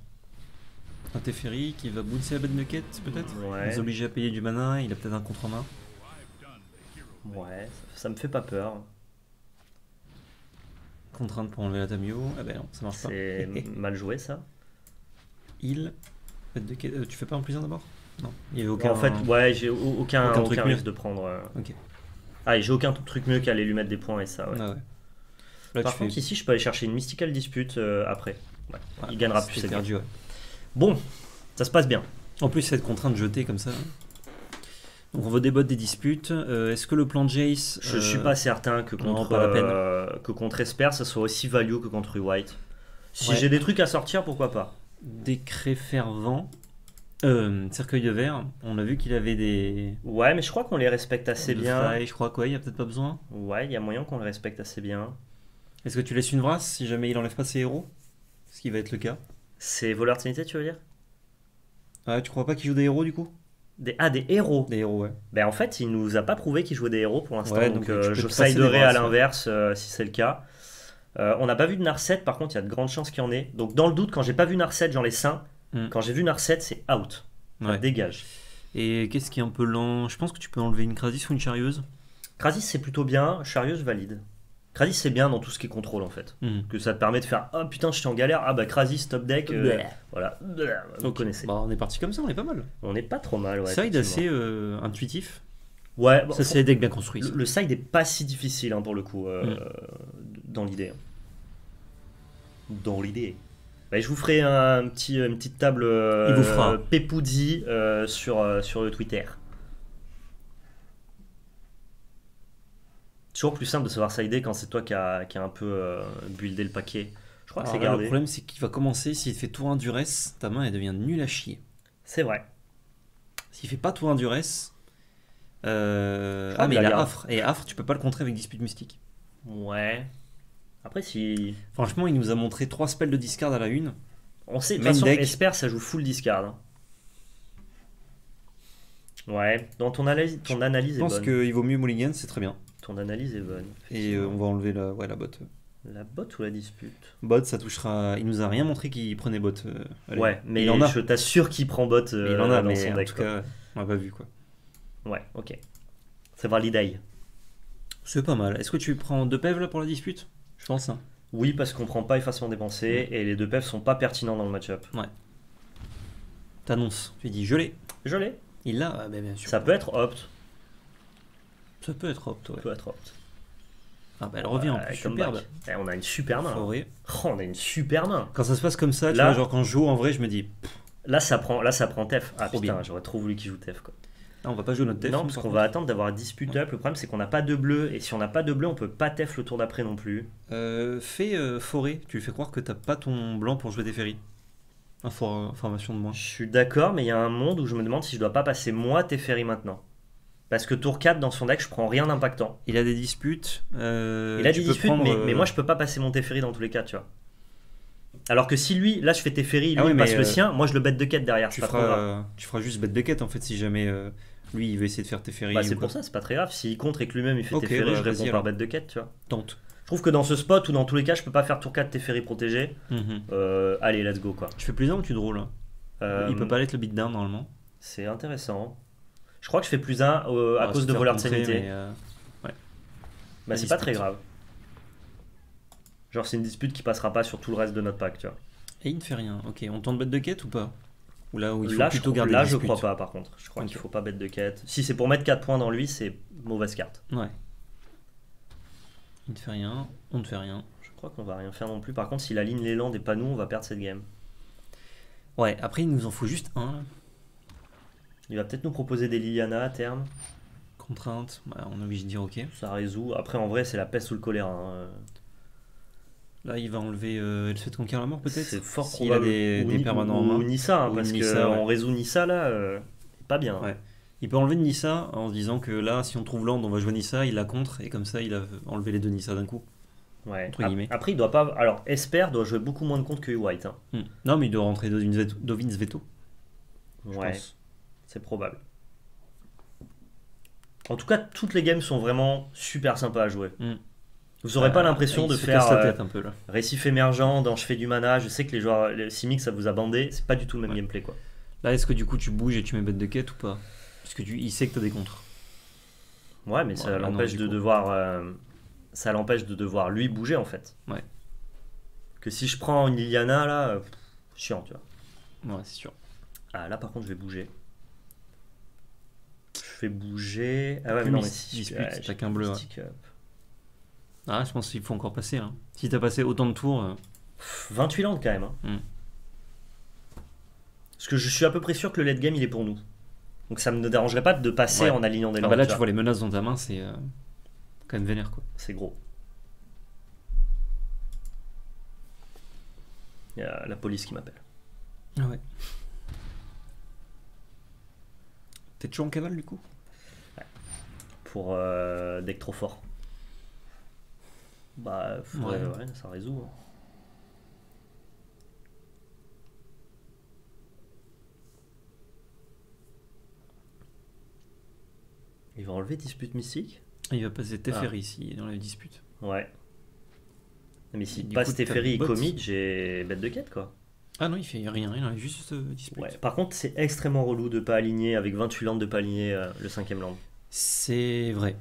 Un Teferi qui va bouncer la bête de quête, peut-être? Ouais. Les obliger à payer du mana, il a peut-être un contre en main. Ouais, ça, ça me fait pas peur. Contrainte pour enlever la Tamiyo. Ah ben non, ça marche pas. C'est mal joué ça. Il. Euh, tu fais pas en plus un d'abord? Non. Il y avait aucun. En fait, ouais, j'ai aucun, aucun, aucun risque de prendre. Euh... Ok. Ah, et j'ai aucun truc mieux qu'aller lui mettre des points et ça, ouais. Ah ouais. Là, Par contre, fais... ici, je peux aller chercher une mystical dispute euh, après. Ouais. Ouais, il gagnera plus, c'est perdu. Ouais. Bon, ça se passe bien. En plus, cette contrainte jetée comme ça. Donc on veut des bottes, des disputes. Euh, Est-ce que le plan de Jace... Je ne euh, suis pas certain que contre, pas la peine. Euh, que contre Esper, ça soit aussi value que contre U-White. Si ouais. j'ai des trucs à sortir, pourquoi pas. Décret Fervent. Euh, cercueil de verre. On a vu qu'il avait des... Ouais, mais je crois qu'on les respecte assez bien. Failles, je crois quoi, il n'y a peut-être pas besoin. Ouais, il y a moyen qu'on les respecte assez bien. Est-ce que tu laisses une vrasse si jamais il n'enlève pas ses héros? Ce qui va être le cas. C'est Voleur de Sanité, tu veux dire? Ah, tu crois pas qu'il joue des héros du coup? Des, ah, des héros. Des héros, ouais. Ben en fait, il nous a pas prouvé qu'il jouait des héros pour l'instant, ouais, donc, donc euh, je siderai à l'inverse, ouais. euh, si c'est le cas. Euh, on n'a pas vu de Narset, par contre, il y a de grandes chances qu'il y en ait. Donc dans le doute, quand j'ai pas vu Narset, j'en ai cinq. Mm. Quand j'ai vu Narset, c'est out. Ouais. Ça dégage. Et qu'est-ce qui est un peu lent? Je pense que tu peux enlever une Krasis ou une Charieuse. Krasis, c'est plutôt bien. Charieuse, valide. Krasis, c'est bien dans tout ce qui est contrôle, en fait. Mm. Que ça te permet de faire, ah oh, putain, je suis en galère, ah bah Krasis, top deck, euh, voilà, vous okay. connaissez. Bah, on est parti comme ça, on est pas mal. On est pas trop mal, ouais. Side assez euh, intuitif. Ouais. Bon, ça, c'est des decks bien construits. Le, le side est pas si difficile, hein, pour le coup, euh, mm. dans l'idée. Dans l'idée. Bah, je vous ferai un, un petit, une petite table euh, Il vous fera. Pépoudi euh, sur, euh, sur le Twitter. Toujours plus simple de savoir sider quand c'est toi qui a, qui a un peu euh, buildé le paquet. Je crois Alors que c'est gardé. Le problème, c'est qu'il va commencer, s'il fait tour un duress, ta main elle devient nulle à chier. C'est vrai. S'il fait pas tour un duress, euh... ah mais il a affre. Et affre, tu peux pas le contrer avec dispute mystique. Ouais. Après si... Franchement, il nous a montré trois spells de discard à la une. On sait, de toute façon, Esper, ça joue full discard. Hein. Ouais, dans ton analyse, ton analyse est bonne. Je pense qu'il vaut mieux mulligan, c'est très bien. Ton analyse est bonne. Et euh, on va enlever la, ouais, la botte. La botte ou la dispute? Botte, ça touchera... Il nous a rien montré qu'il prenait botte. Euh, ouais, mais il en a. Je t'assure qu'il prend botte. Euh, il en a, mais en deck, tout cas, quoi. On l'a pas vu, quoi. Ouais, ok. C'est validé. C'est pas mal. Est-ce que tu prends deux pèves, là, pour la dispute? Je pense, hein. Oui, parce qu'on prend pas effacement des pensées, ouais. et les deux pèves sont pas pertinents dans le match-up. Ouais. T'annonces. Tu dis, je l'ai. Je l'ai. Il l'a, ah, bah, bien sûr. Ça peut être opt. Ça peut être opt, ouais. Ça peut être opt. Ah bah elle revient en plus, superbe. Eh, on a une super main. Oh, on a une super main. Quand ça se passe comme ça, tu là, vois, genre quand je joue en vrai, je me dis... Là, ça prend, là, ça prend Tef. Ah putain, j'aurais trop voulu qu'il joue Tef, quoi. Non, on va pas jouer notre Tef. Non, parce qu'on va attendre d'avoir dispute up. Le problème, c'est qu'on n'a pas de bleu. Et si on n'a pas de bleu, on peut pas Tef le tour d'après non plus. Euh, fais euh, forêt. Tu fais croire que t'as pas ton blanc pour jouer des ferries. Info, information de moi. Je suis d'accord, mais il y a un monde où je me demande si je dois pas passer moi tes ferries maintenant. Parce que tour quatre dans son deck, je prends rien d'impactant. Il a des disputes. Euh, il a des disputes, prendre... mais, mais moi je peux pas passer mon Teferi dans tous les cas, tu vois. Alors que si lui, là je fais Teferi, lui ah oui, il passe euh... le sien, moi je le bête de quête derrière. Tu, pas feras, trop grave. Tu feras juste bête de quête en fait si jamais euh, lui il veut essayer de faire Teferi. Bah, c'est pour ça, c'est pas très grave. S'il contre et que lui-même il fait okay, Teferi, bah, je réponds par bête de quête, tu vois. Tente. Je trouve que dans ce spot où dans tous les cas je peux pas faire tour quatre Teferi protégé, mm -hmm. euh, allez, let's go quoi. Tu fais plus un ou tu drôles euh... Il peut pas l'être le beatdown normalement. C'est intéressant. Je crois que je fais plus un euh, à ah, cause de voleur de sanité. Euh... Ouais. Bah c'est pas très grave. Genre c'est une dispute qui passera pas sur tout le reste de notre pack, tu vois. Et il ne fait rien. Ok, on tente bête de quête ou pas? Ou là où il faut là, plutôt je, garder Là je crois pas par contre. Je crois okay. qu'il faut pas bête de quête. Si c'est pour mettre quatre points dans lui, c'est mauvaise carte. Ouais. Il ne fait rien, on ne fait rien. Je crois qu'on va rien faire non plus. Par contre, s'il aligne l'élan des panneaux, on va perdre cette game. Ouais, après il nous en faut juste un là. Il va peut-être nous proposer des Liliana à terme. Contrainte, bah, on est obligé de dire ok. Ça résout. Après, en vrai, c'est la peste ou le choléra. Hein. Là, il va enlever euh, Elspeth Conquerdes la mort, peut-être. C'est fort si probable. Il a des, des permanents ou, ou Nissa, hein, ou parce qu'on ouais. résout Nissa là, euh, pas bien. Ouais. Hein. Il peut enlever Nissa en se disant que là, si on trouve Land, on va jouer Nissa, il la contre, et comme ça, il a enlevé les deux Nissa d'un coup. Ouais. Entre guillemets. Après, il doit pas. Alors, Esper doit jouer beaucoup moins de comptes que U-White. Hein. Hmm. Non, mais il doit rentrer Dovin's Veto. Dovin's Veto ouais. C'est probable. En tout cas, toutes les games sont vraiment super sympas à jouer. Mm. Vous n'aurez euh, pas l'impression de faire euh, tête un peu, là. Récif émergent, dans je fais du mana. Je sais que les joueurs les Simic, ça vous a bandé. C'est pas du tout le même ouais. gameplay, quoi. Là, est-ce que du coup tu bouges et tu mets bête de quête ou pas? Parce que tu, il sait que t'as des contres. Ouais, mais ouais, ça l'empêche de coup. devoir. Euh, ça l'empêche de devoir lui bouger en fait. Ouais. Que si je prends une Liliana là, euh, chiant, tu vois. Ouais, c'est sûr. Ah là, par contre, je vais bouger. Je fais bouger. Ah ouais, mais non, mais si dispute, ouais, t'as qu'un bleu. Ouais. Ah, je pense qu'il faut encore passer. Hein. Si t'as passé autant de tours. Euh... vingt-huit landes quand même. Hein. Mm. Parce que je suis à peu près sûr que le late game il est pour nous. Donc ça me dérangerait pas de passer ouais. en alignant des landes. Ah bah là, tu vois. tu vois les menaces dans ta main, c'est euh, quand même vénère, quoi. C'est gros. Il y a la police qui m'appelle. Ah ouais. T'es toujours en cavale du coup? Ouais. Pour euh, deck trop fort. Bah, faudrait, ouais. ouais, ça résout. Il va enlever Dispute Mystique. Il va passer Teferi ici, ah. dans la dispute. Ouais. Mais s'il passe Teferi et commit, j'ai bête de quête, quoi. Ah non, il fait rien, il a juste euh, dispute. Ouais, par contre, c'est extrêmement relou de pas aligner, avec vingt-huit landes, de pas aligner euh, le cinquième land. C'est vrai.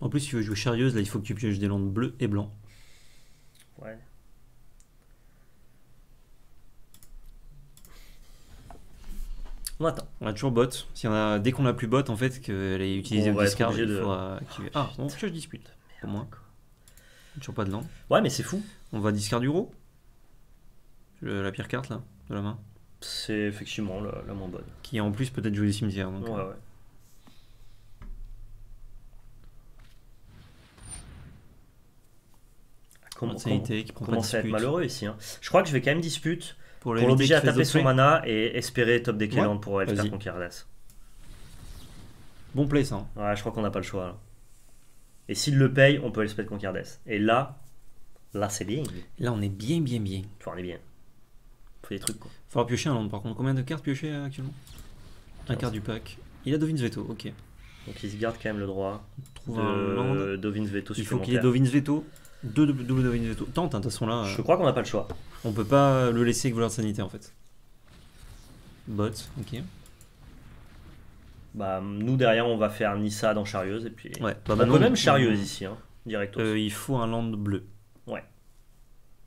En plus, si tu veux jouer Charieuse, là, il faut que tu pioches des landes bleues et blancs. Ouais. On attend. On a toujours botte. Si on a... Dès qu'on a plus botte, en fait, qu'elle est utilisée au discard, il de... faut activer. Oh, ah, on pioche dispute. Au moins. Toujours pas de landes. Ouais, mais c'est fou. On va discard Uro. Le, la pire carte là, de la main. C'est effectivement la, la moins bonne. Qui en plus peut-être joue des cimetières. Donc, ouais, euh... ouais. Comment, comment, qui prend comment ça va être malheureux ici hein. Je crois que je vais quand même dispute pour l'obliger à taper son mana et espérer top des ouais. pour Elspeth Conquerdes. Bon play ça. Hein. Ouais, je crois qu'on n'a pas le choix. Là. Et s'il le paye, on peut Elspeth Conquerdes. Et là, là c'est bien. Là on est bien, bien, bien. Enfin, on est bien. Fait des trucs quoi. Il faudra piocher un land par contre. Combien de cartes piocher euh, actuellement? Un quart du pack. Il a Dovin's Veto, ok. Donc il se garde quand même le droit. Trouve un land. Dovin's Veto il faut qu'il ait Dovin's Veto. Deux double Dovin's Veto. Tente, de hein, toute façon là. Je euh, crois qu'on n'a pas le choix. On peut pas le laisser avec voleur de sanité en fait. Bot, ok. Bah nous derrière on va faire Nissa dans Charieuse et puis. Ouais, bah, bah, on bah, peut non, même Charieuse on... ici, hein, direct. Euh, il faut un land bleu. Ouais.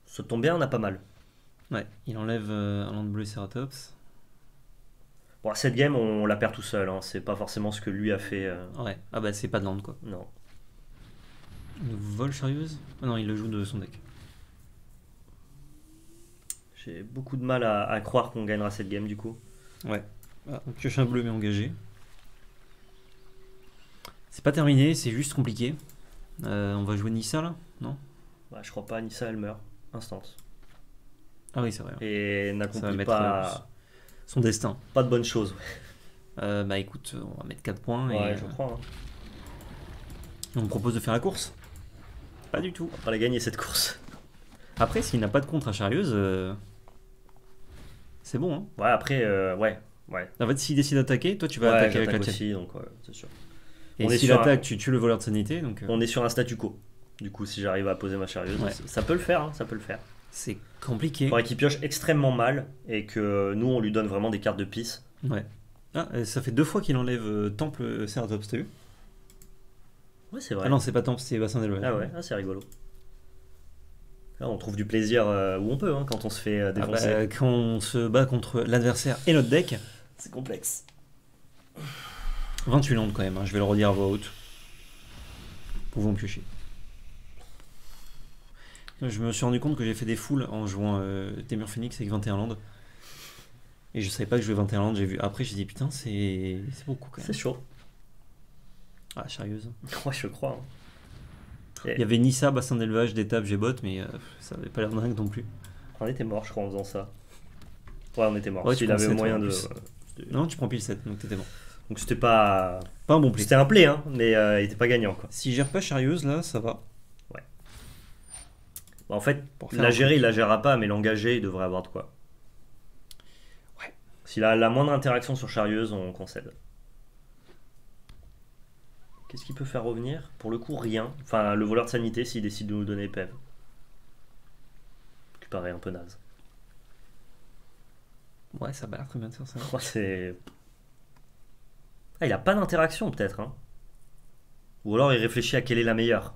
Se tombe bien, on a pas mal. Ouais, il enlève euh, un land bleu et Ceratops. Bon, cette game, on, on la perd tout seul. Hein. C'est pas forcément ce que lui a fait. Euh... Ouais, ah bah c'est pas de land quoi. Non. Il nous vole Charieuse ? Ah non, il le joue de son deck. J'ai beaucoup de mal à, à croire qu'on gagnera cette game du coup. Ouais. Ah, on pioche un bleu mais engagé. C'est pas terminé, c'est juste compliqué. Euh, on va jouer Nissa là, non ? Bah je crois pas, Nissa elle meurt. Instance. Ah oui, c'est vrai. Et n'accomplit pas son destin. Pas de bonnes choses. Ouais. Euh, bah écoute, on va mettre quatre points. Et ouais, je euh... crois. Hein. On me propose de faire la course. Pas du tout. On va gagner cette course. Après, s'il n'a pas de contre à Charieuse, euh... c'est bon. Hein. Ouais, après, euh, ouais. ouais. En fait, s'il décide d'attaquer, toi tu vas ouais, attaquer avec la tienne. Donc, ouais, c'est sûr. Et on s'il attaque, un... tu tues le voleur de sanité. Donc, euh... on est sur un statu quo. Du coup, si j'arrive à poser ma Charieuse, ouais. ça peut le faire. Hein, ça peut le faire. C'est compliqué. Il faudrait qu'il pioche extrêmement mal et que nous on lui donne vraiment des cartes de pisse. Ouais. Ah, ça fait deux fois qu'il enlève euh, Temple Ceratops, t'as vu? Ouais, c'est vrai. Ah non, c'est pas Temple, c'est Bassin d'Élevage. Ah ouais, ah, c'est rigolo. Là, on trouve du plaisir euh, où on peut hein, quand on se fait euh, défoncer. Ah bah, quand on se bat contre l'adversaire et notre deck, c'est complexe. vingt-huit landes quand même, hein, je vais le redire à voix haute. Pouvons piocher. Je me suis rendu compte que j'ai fait des foules en jouant euh, Temur Phoenix avec vingt-et-un landes. Et je savais pas que je jouais vingt-et-un landes, j'ai vu. Après j'ai dit putain c'est beaucoup quand même. C'est chaud. Ah sérieuse. Ouais je crois. Hein. Et... Il y avait Nissa, bassin d'élevage, d'étape, j'ai botte, mais euh, ça avait pas l'air dingue non plus. On était mort je crois en faisant ça. Ouais on était mort. Ouais, il avait moyen de... de. Non tu prends pile sept, donc t'étais mort. Donc c'était pas. Pas un bon play. C'était un play hein, mais euh, il était pas gagnant quoi. Si je gère pas Charieuse là, ça va. En fait, la gérer, il la gérera pas, mais l'engager, il devrait avoir de quoi. Ouais. S'il a la moindre interaction sur Charieuse, on concède. Qu'est-ce qu'il peut faire revenir? Pour le coup, rien. Enfin, le voleur de sanité, s'il décide de nous donner P E V. Qui paraît un peu naze. Ouais, ça balade très bien sur ça. Oh, c'est... Ah, il a pas d'interaction, peut-être. Hein. Ou alors, il réfléchit à quelle est la meilleure.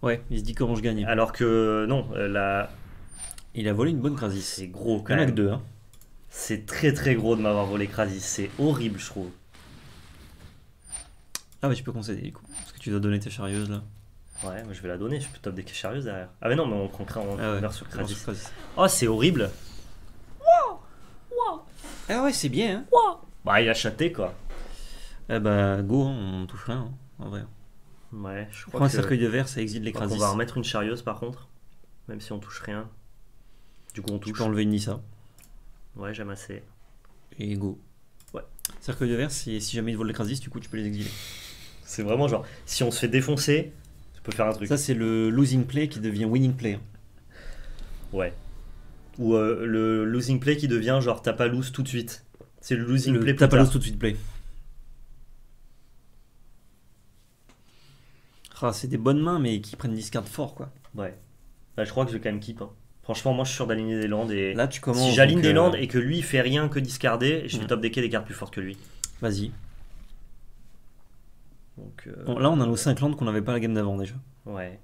Ouais, il se dit comment je gagne. Alors que non, la... il a volé une bonne Krasis. C'est gros quand même. Il y en a que deux. Hein. C'est très très gros de m'avoir volé Krasis. C'est horrible, je trouve. Ah, mais tu peux concéder du coup. Parce que tu dois donner tes Charieuses là. Ouais, mais je vais la donner. Je peux top des Charieuses derrière. Ah, mais non, mais on prend on ah, ouais. sur Krasis. Oh, c'est horrible. Wow. Wow. Ah, ouais, c'est bien. Hein. Wow. Bah, il a chaté quoi. Eh bah, go, on touche rien hein, en vrai. Ouais, je crois on prend que un cercueil de verre, ça exile les Krasis. On va remettre une Charieuse par contre, même si on touche rien. Du coup, on touche. Tu peux enlever une Nissa. Ouais, j'aime assez. Et go. Ouais. Cercueil de verre, si, si jamais ils volent les Krasis, du coup, tu peux les exiler. C'est vraiment genre, si on se fait défoncer, tu peux faire un truc. Ça, c'est le losing play qui devient winning play. Ouais. Ou euh, le losing play qui devient genre, t'as pas loose tout de suite. C'est le losing le play. T'as pas loose tout de suite play. C'est des bonnes mains, mais qui prennent discard fort, quoi. Ouais. Bah, je crois que je vais quand même keep. Hein. Franchement, moi, je suis sûr d'aligner des landes. Et là, tu commences. Si j'aligne des landes euh... et que lui, il fait rien que discarder, je vais mmh. top decker des cartes plus fortes que lui. Vas-y. Donc euh... bon, là, on a nos cinq landes qu'on n'avait pas la game d'avant déjà. Ouais.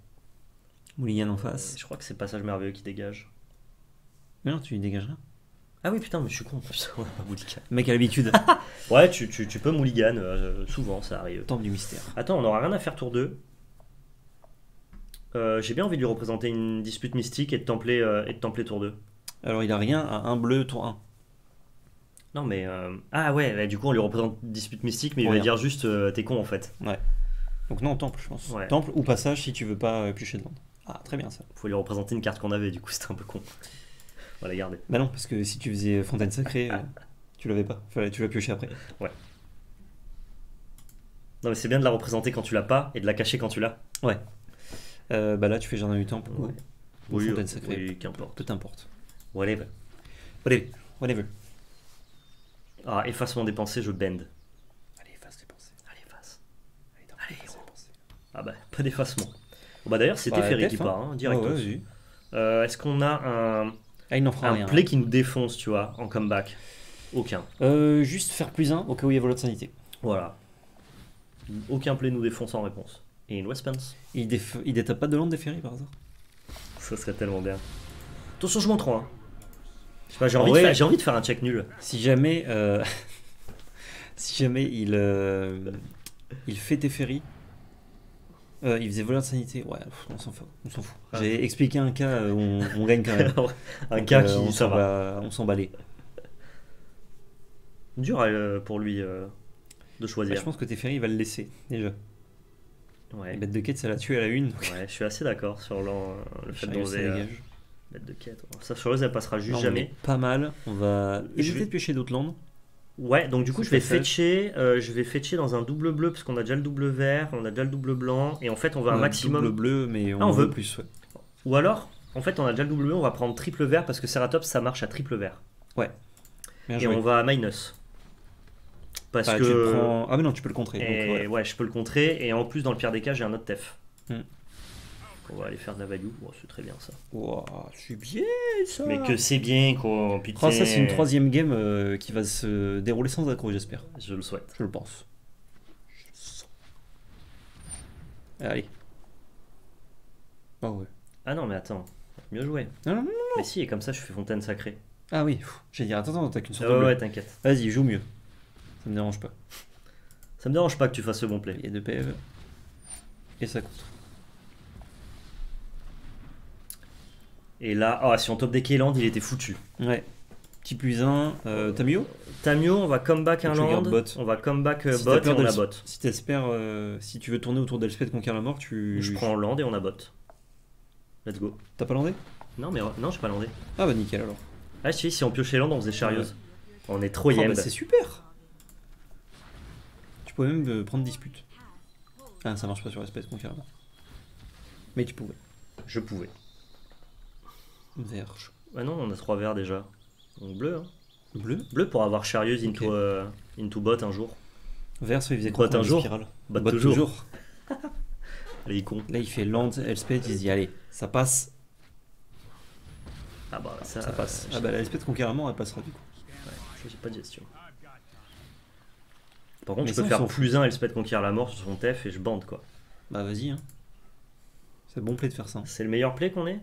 Mulligan en face. Je crois que c'est Passage Merveilleux qui dégage. Mais non, tu lui dégageras. Ah oui, putain, mais je suis con. Putain, on a pas Mulligan. Le mec a l'habitude. Ouais, tu, tu, tu peux Mulligan. Euh, souvent, ça arrive. Temple du mystère. Attends, on aura rien à faire tour deux. Euh, j'ai bien envie de lui représenter une dispute mystique et de templer, euh, et de templer tour deux. Alors il a rien à un bleu tour un. Non mais... Euh... Ah ouais, bah, du coup on lui représente dispute mystique mais on il rien. va dire juste euh, t'es con en fait. Ouais. Donc non, temple je pense. Ouais. Temple ou passage si tu veux pas euh, piocher dedans. Ah très bien ça. Faut lui représenter une carte qu'on avait du coup c'était un peu con. On va la garder. Bah non parce que si tu faisais Fontaine Sacrée, euh, tu l'avais pas. Fallait, tu l'as pioché après. Ouais. Non mais c'est bien de la représenter quand tu l'as pas et de la cacher quand tu l'as. Ouais. Euh, bah là tu fais jardin du temple ouais. ou oui, fontaine sacrée, oui, qu'importe. Peu t'importe. Whatever. Whatever. Whatever. Ah, effacement des pensées, je bend. Allez, efface les pensées. Allez, efface. Allez, dans Allez héros. Ah bah, pas d'effacement. Bon, bah d'ailleurs, c'est bah, Teferi qui hein. part, hein, direct. Oh, ouais, euh, Est-ce qu'on a un, ah, il n'en fera un rien, play hein. qui nous défonce, tu vois, en comeback? Aucun. Euh, juste faire plus un au cas où il y a voleur de sanité. Voilà. Aucun play nous défonce en réponse. Et une Westpence. Il détape pas de l'onde des ferries par hasard? Ça serait tellement bien. Attention, je m'en trompe. Hein. J'ai envie, ouais, envie de faire un check nul. Si jamais, euh, si jamais il, euh, il fait tes ferries, euh, il faisait voleur de sanité. Ouais, on s'en fout. fout. Ah. J'ai expliqué un cas où on, on gagne quand même. un Donc, cas euh, qui ça va. On s'emballait. Dur euh, pour lui euh, de choisir. Bah, je pense que tes ferries, il va le laisser déjà. Ouais. Bête de quête, ça l'a tué à la une. Donc... Ouais, je suis assez d'accord sur le, le fait d'enlever euh, Bête de quête. Ça, sur eux, elle passera juste non, jamais. Pas mal. On va éviter vais... de piocher d'autres landes. Ouais, donc du coup, je vais fetcher. Euh, je vais fetcher dans un double bleu parce qu'on a déjà le double vert, on a déjà le double blanc, et en fait, on va on un maximum. Double bleu, mais on, ah, on veut plus. Ouais. Ou alors, en fait, on a déjà le double bleu, on va prendre triple vert parce que Ceratops, ça marche à triple vert. Ouais. Bien et joué. On va à minus. Parce bah, que... prends... Ah mais non, tu peux le contrer. Et... Donc, ouais. ouais, je peux le contrer. Et en plus, dans le pire des cas, j'ai un autre Tef. Mm. On va aller faire de la value. Oh, c'est très bien ça. Wow, c'est bien ça. Mais que c'est bien quoi. Putain. Oh, ça, c'est une troisième game euh, qui va se dérouler sans accro, j'espère. Je le souhaite. Je le pense. Je le sens. Allez. Ah ouais. Ah non, mais attends. Mieux joué. Non, non, non, non. Mais si, et comme ça, je fais Fontaine Sacrée. Ah oui. J'ai dit, attends, attends, t'as qu'une sorte oh, de bleu. Ouais, t'inquiète. Vas-y, joue mieux. Ça me dérange pas. Ça me dérange pas que tu fasses ce bon play. Il y a deux P F E. Et ça contre. Et là, oh, si on top des Kéland, il était foutu. Ouais. Petit plus un. Euh, Tamiyo Tamiyo, on va comeback un land. On va comeback euh, si bot et on a bot. Si t'espères, euh, si tu veux tourner autour d'Elspeth Conquerdes la mort, tu. Je prends land et on a bot. Let's go. T'as pas landé? Non, mais non, j'ai pas landé. Ah bah nickel alors. Ah si, si on piochait land, on faisait Charieuse. Ouais. On est trop oh, yem. Bah, c'est super. Même prendre dispute. Ah, ça marche pas sur l'espèce, concernant. Mais tu pouvais. Je pouvais. Vert. Ah non, on a trois verts déjà. Donc bleu, hein. Bleu Bleu pour avoir Charieuse into, okay. euh, into bot un jour. Vert, ça il faisait quoi un jour Spirale. Bot, bot toujours. toujours. Allez, il compte. Là, il fait land, Elspeth, il se dit allez, ça passe. Ah bah ça, ça passe. Ah bah la Elspeth Conquerdes, elle passera du coup. Ouais, ça j'ai pas de gestion. Par contre, mais je peux ça, faire plus un Elspeth Conquerdes la mort sur son tef et je bande quoi. Bah vas-y, hein. C'est bon play de faire ça. C'est le meilleur play qu'on ait.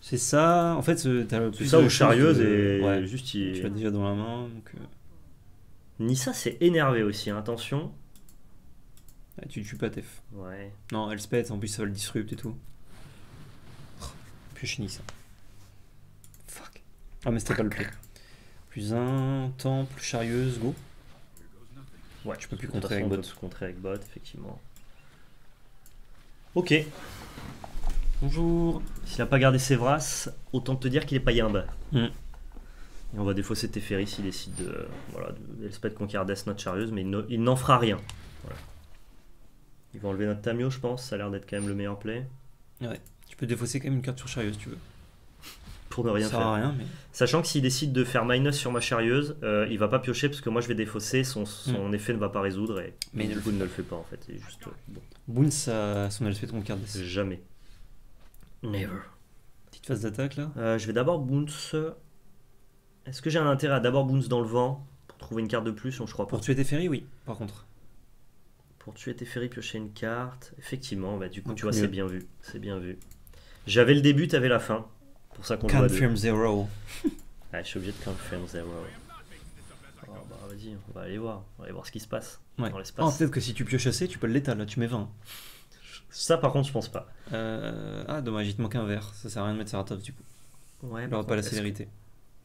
C'est ça, en fait, t'as le plus. C'est ça ou Charieuse de... et ouais, juste il. Tu l'as déjà dans la main. Donc... Nissa s'est énervé aussi, hein. Attention. Ah, tu tues pas tef. Ouais. Non, Elspeth, en plus ça va le disrupt et tout. Puis chez Nissa. Fuck. Ah, mais c'était pas le play. Plus un, temple, Charieuse, go. Ouais, tu peux plus contrer avec bot. Contrer avec bot, effectivement. Ok. Bonjour. S'il n'a pas gardé ses Vras, autant te dire qu'il est pas yimba. Mm. Et on va défausser Teferi s'il décide de. Euh, voilà, de Elspeth Conquerdes, notre Charieuse, mais il n'en fera rien. Voilà. Ils vont enlever notre Tamiyo, je pense. Ça a l'air d'être quand même le meilleur play. Ouais. Tu peux défausser quand même une carte sur Charieuse, tu veux. Pour ne rien ça faire. À rien, mais... Sachant que s'il décide de faire minus sur ma Charieuse, euh, il va pas piocher parce que moi je vais défausser, son, son mm. effet ne va pas résoudre et mais du coup il ne le fait pas en fait. C'est juste. Euh, bon. Boons a son Elspeth Conquerdes. Jamais. Never. Petite phase d'attaque là. Euh, je vais d'abord Boons. Est-ce que j'ai un intérêt à d'abord Boons dans le vent pour trouver une carte de plus? Je crois pas. Pour tuer Teferi, oui, par contre. Pour tuer Teferi, piocher une carte. Effectivement, bah, du coup, donc, tu vois, c'est bien vu. C'est bien vu. J'avais le début, t'avais la fin. Pour ça qu'on doit confirm zero. Ah, je suis obligé de confirm zero. Oh, bah vas-y, on va aller voir. On va aller voir ce qui se passe ouais. dans l'espace. Oh, peut-être que si tu pioches assez, tu peux l'étaler, là tu mets vingt. Ça par contre, je pense pas. Euh... Ah, dommage, il te manque un vert. Ça sert à rien de mettre Ceratops du coup. Ouais, il n'aura pas la célérité.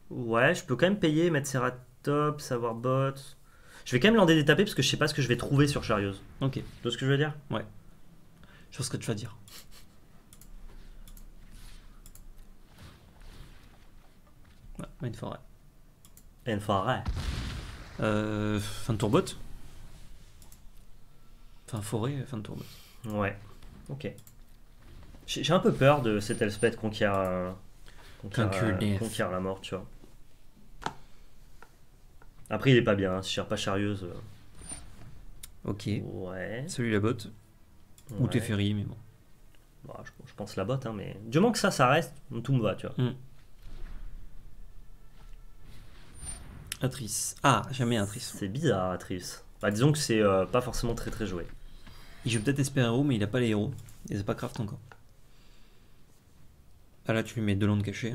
Que... Ouais, je peux quand même payer, mettre Ceratops, avoir bot. Je vais quand même l'en détaper parce que je sais pas ce que je vais trouver sur Charieuse. Ok. Tu vois ce que je veux dire? Ouais. Je vois ce que tu vas dire. Ouais, une forêt. Une forêt. Euh, fin de tourbotte. Enfin forêt, fin de tourbotte. Ouais. Ok. J'ai un peu peur de cette Elspeth Conquerdes Conquerdes la mort, tu vois. Après, il est pas bien. Hein. Si je cherche pas Charieuse. Euh... Ok. Ouais. Celui la botte. Ouais. Ou Teferi, mais bon. Bon je, je pense la botte, hein, mais du moment que ça, ça reste, tout me va, tu vois. Mm. Atrice. Ah, jamais Atrice. C'est bizarre, Atrice. Bah, disons que c'est euh, pas forcément très très joué. Il joue peut-être Esper Héros, mais il a pas les héros. Il les a pas craft encore. Ah là, tu lui mets deux landes cachées.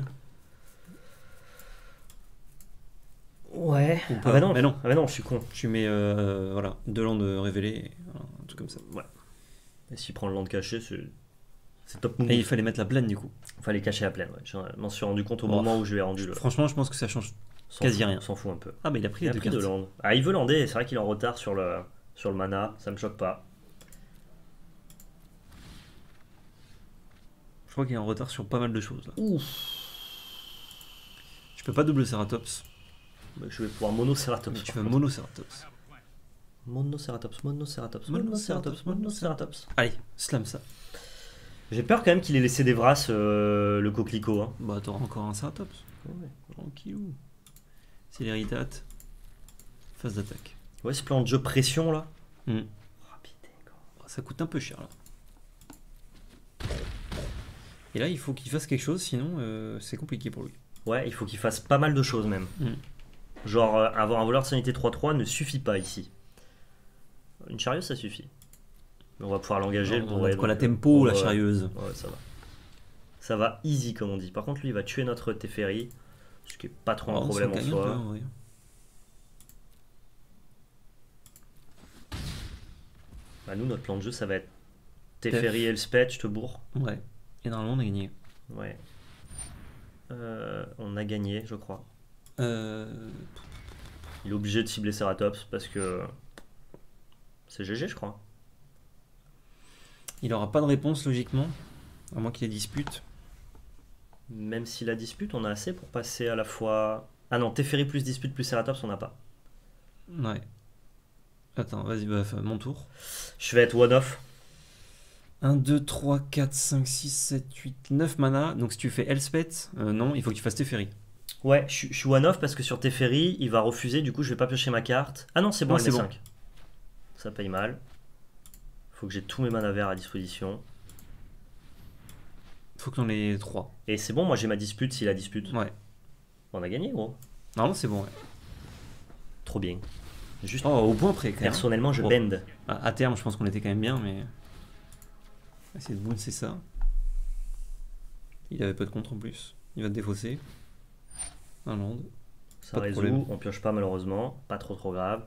Ouais. Ah bah non, mais non. Ah bah non, je suis con. Tu mets euh, voilà, deux landes révélées, voilà, un truc comme ça. Ouais. Et s'il prend le land caché, c'est top move. Et il fallait mettre la plaine du coup. Il fallait cacher la plaine, ouais. Je m'en suis rendu compte au oh, moment où je lui ai rendu le. Franchement, je pense que ça change. Quasi rien. S'en fout un peu. Ah, mais il a pris, il a pris de land. Ah, il veut lander, c'est vrai qu'il est en retard sur le, sur le mana, ça me choque pas. Je crois qu'il est en retard sur pas mal de choses. Là. Ouf. Je peux pas double Ceratops. Bah, je vais pouvoir mono Ceratops. Tu vas mono Ceratops. Mono Ceratops, mono Ceratops, mono Ceratops, mono Ceratops. Allez, slam ça. J'ai peur quand même qu'il ait laissé des brasses euh, le coquelicot. Hein. Bah, t'auras encore un Ceratops. Ouais, tranquillou. Céléritate, phase d'attaque. Ouais, ce plan de jeu pression là. Mm. Oh, putain, quoi. Ça coûte un peu cher là. Et là, il faut qu'il fasse quelque chose, sinon euh, c'est compliqué pour lui. Ouais, il faut qu'il fasse pas mal de choses même. Mm. Genre, euh, avoir un voleur de sanité trois trois ne suffit pas ici. Une Charieuse, ça suffit. Mais on va pouvoir l'engager. On va quoi, la tempo ou la Charieuse. Ouais, ça va. Ça va easy, comme on dit. Par contre, lui, il va tuer notre Teferi. Ce qui est pas trop oh, un problème en soi. Peu, ouais. Bah nous, notre plan de jeu, ça va être Teferi, Elspeth, je te bourre. Ouais. Et normalement, on a gagné. Ouais. Euh, on a gagné, je crois. Euh... Il est obligé de cibler Ceratops parce que c'est G G, je crois. Il aura pas de réponse, logiquement. À moins qu'il les dispute. Même si la dispute, on a assez pour passer à la fois... Ah non, Teferi plus dispute plus Ceratops, on n'a pas. Ouais. Attends, vas-y, bah, mon tour. Je vais être one-off. un, deux, trois, quatre, cinq, six, sept, huit, neuf mana. Donc si tu fais Elspeth, euh, non, il faut que tu fasses Teferi. Ouais, je, je suis one-off parce que sur Teferi, il va refuser, du coup je vais pas piocher ma carte. Ah non, c'est bon, c'est bon. Ça paye mal. Faut que j'ai tous mes mana verts à disposition. Faut que t'en aies trois. Et c'est bon, moi j'ai ma dispute s'il a dispute. Ouais. On a gagné, gros. Normalement, c'est bon, ouais. Trop bien. Juste oh, au point près, quand même. Personnellement, je oh. bend. À, à terme, je pense qu'on était quand même bien, mais. Essayer de boon, c'est ça. Il avait pas de contre en plus. Il va te défausser. Un land. Ça pas résout, on pioche pas malheureusement. Pas trop trop grave.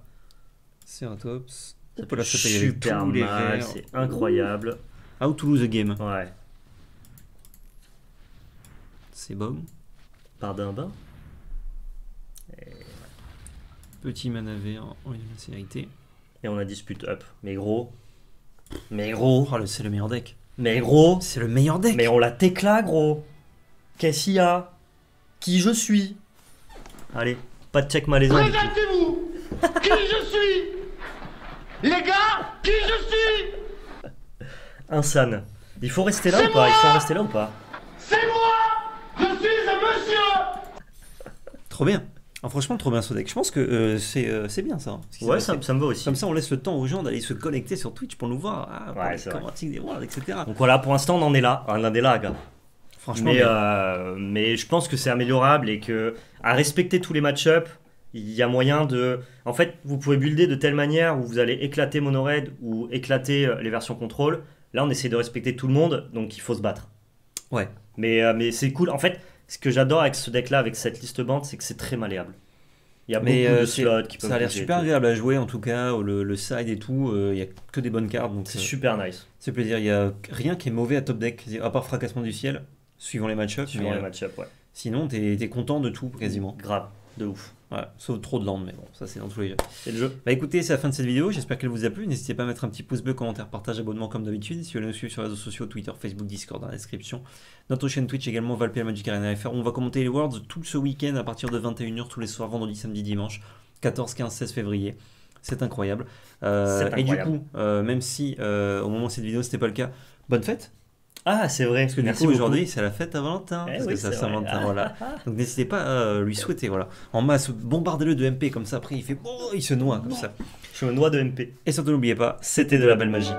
Ceratops. Ça peut la super mal, c'est incroyable. How to lose the game. Ouais. C'est bon. Par d'un bain. Et... Petit manavé en une sécurité. Et on a dispute up. Mais gros. Mais gros. Oh, c'est le meilleur deck. Mais gros. C'est le meilleur deck. Mais on la tecla, gros. Qu'est-ce qu'il y a? Qui je suis? Allez, pas de check malaisant. Présentez-vous. Qui je suis? Les gars, qui je suis? Insane. Il faut rester là ou pas? Il faut rester là ou pas? C'est moi. Je suis un monsieur. Trop bien. Ah, franchement, trop bien ce deck. Je pense que euh, c'est euh, bien ça. Ouais, ça, ça me va aussi. Comme ça, on laisse le temps aux gens d'aller se connecter sur Twitch pour nous voir. Ah, pour ouais, c'est vrai. Des worlds, et cetera. Donc voilà, pour l'instant, on en est là. On en est là, gars. Franchement. Mais, euh, mais je pense que c'est améliorable et que à respecter tous les match-up, il y a moyen de. En fait, vous pouvez builder de telle manière où vous allez éclater Monored ou éclater les versions contrôle. Là, on essaie de respecter tout le monde, donc il faut se battre. Ouais. Mais, euh, mais c'est cool. En fait. Ce que j'adore avec ce deck là, avec cette liste bande, c'est que c'est très malléable. Il y a mais beaucoup euh, de slots qui peuvent. Ça a l'air super agréable à jouer en tout cas, le, le side et tout, il euh, n'y a que des bonnes cartes. C'est super nice. C'est plaisir, il n'y a rien qui est mauvais à top deck, à part Fracassement du Ciel, suivant les match-ups. Suivant mais, les euh, match-ups, ouais. Sinon, t'es t'es content de tout quasiment. Grave, de ouf. Voilà, sauf trop de land, mais bon, ça c'est dans tous les jeux. C'est le jeu. Bah écoutez, c'est la fin de cette vidéo, j'espère qu'elle vous a plu. N'hésitez pas à mettre un petit pouce bleu, commentaire, partage, abonnement comme d'habitude. Si vous voulez nous suivre sur les réseaux sociaux, Twitter, Facebook, Discord, dans la description. Notre chaîne Twitch également, Valpé, Magic Arena F R. On va commenter les Worlds tout ce week-end à partir de vingt et une heures, tous les soirs, vendredi, samedi, dimanche, quatorze, quinze, seize février. C'est incroyable. Euh, incroyable. Et du coup, euh, même si euh, au moment de cette vidéo, c'était pas le cas, bonne fête! Ah, c'est vrai. Parce que merci du coup, aujourd'hui, c'est la fête à Valentin. Eh parce oui, que c'est Saint-Valentin, voilà. Donc n'hésitez pas à lui souhaiter, voilà. En masse, bombardez-le de M P, comme ça, après, il fait... Oh, il se noie, comme non. ça. Je me noie de M P. Et surtout, n'oubliez pas, c'était de la belle magie.